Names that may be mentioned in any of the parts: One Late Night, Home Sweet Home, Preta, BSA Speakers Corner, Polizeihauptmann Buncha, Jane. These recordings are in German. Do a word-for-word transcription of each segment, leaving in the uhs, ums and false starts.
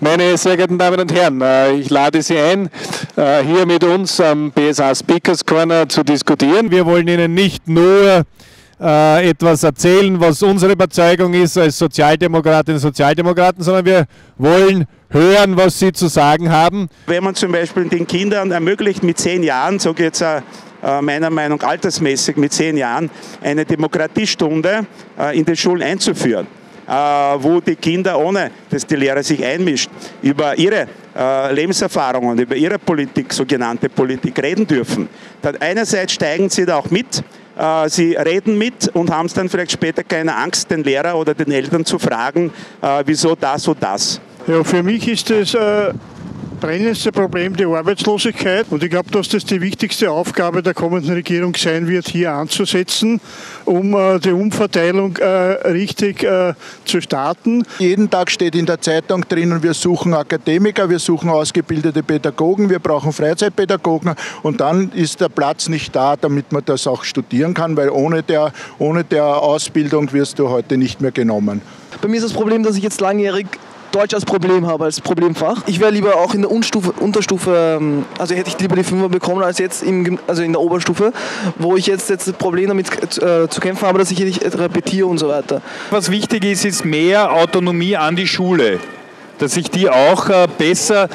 Meine sehr geehrten Damen und Herren, ich lade Sie ein, hier mit uns am B S A Speakers Corner zu diskutieren. Wir wollen Ihnen nicht nur äh, etwas erzählen, was unsere Überzeugung ist als Sozialdemokratinnen und Sozialdemokraten, sondern wir wollen hören, was Sie zu sagen haben. Wenn man zum Beispiel den Kindern ermöglicht, mit zehn Jahren, so geht es ja meiner Meinung nach altersmäßig, mit zehn Jahren eine Demokratiestunde in den Schulen einzuführen, wo die Kinder, ohne dass die Lehrer sich einmischt, über ihre äh, Lebenserfahrungen, über ihre Politik, sogenannte Politik, reden dürfen. Dann einerseits steigen sie da auch mit, äh, sie reden mit und haben es dann vielleicht später keine Angst, den Lehrer oder den Eltern zu fragen, äh, wieso das oder das. Ja, für mich ist das äh, brennendste Problem die Arbeitslosigkeit, und ich glaube, dass das die wichtigste Aufgabe der kommenden Regierung sein wird, hier anzusetzen, um äh, die Umverteilung äh, richtig äh, zu starten. Jeden Tag steht in der Zeitung drinnen, wir suchen Akademiker, wir suchen ausgebildete Pädagogen, wir brauchen Freizeitpädagogen, und dann ist der Platz nicht da, damit man das auch studieren kann, weil ohne der, ohne der Ausbildung wirst du heute nicht mehr genommen. Bei mir ist das Problem, dass ich jetzt langjährig Deutsch als Problem habe, als Problemfach. Ich wäre lieber auch in der Unstufe, Unterstufe, also hätte ich lieber die Fünfer bekommen, als jetzt im, also in der Oberstufe, wo ich jetzt, jetzt das Problem damit äh, zu kämpfen habe, dass ich hier nicht repetiere und so weiter. Was wichtig ist, ist mehr Autonomie an die Schule, dass ich die auch äh, besser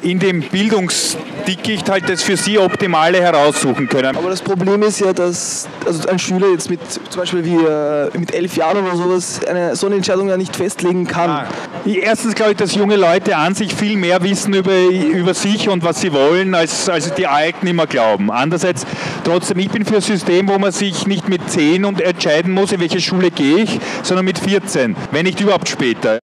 in dem Bildungsdickicht halt das für sie Optimale heraussuchen können. Aber das Problem ist ja, dass also ein Schüler jetzt mit zum Beispiel wie, äh, mit elf Jahren oder sowas eine, so eine Entscheidung ja nicht festlegen kann. Ah. Erstens glaube ich, dass junge Leute an sich viel mehr wissen über, über sich und was sie wollen, als, als die Alten immer glauben. Andererseits, trotzdem, ich bin für ein System, wo man sich nicht mit zehn und entscheiden muss, in welche Schule gehe ich, sondern mit vierzehn, wenn nicht überhaupt später.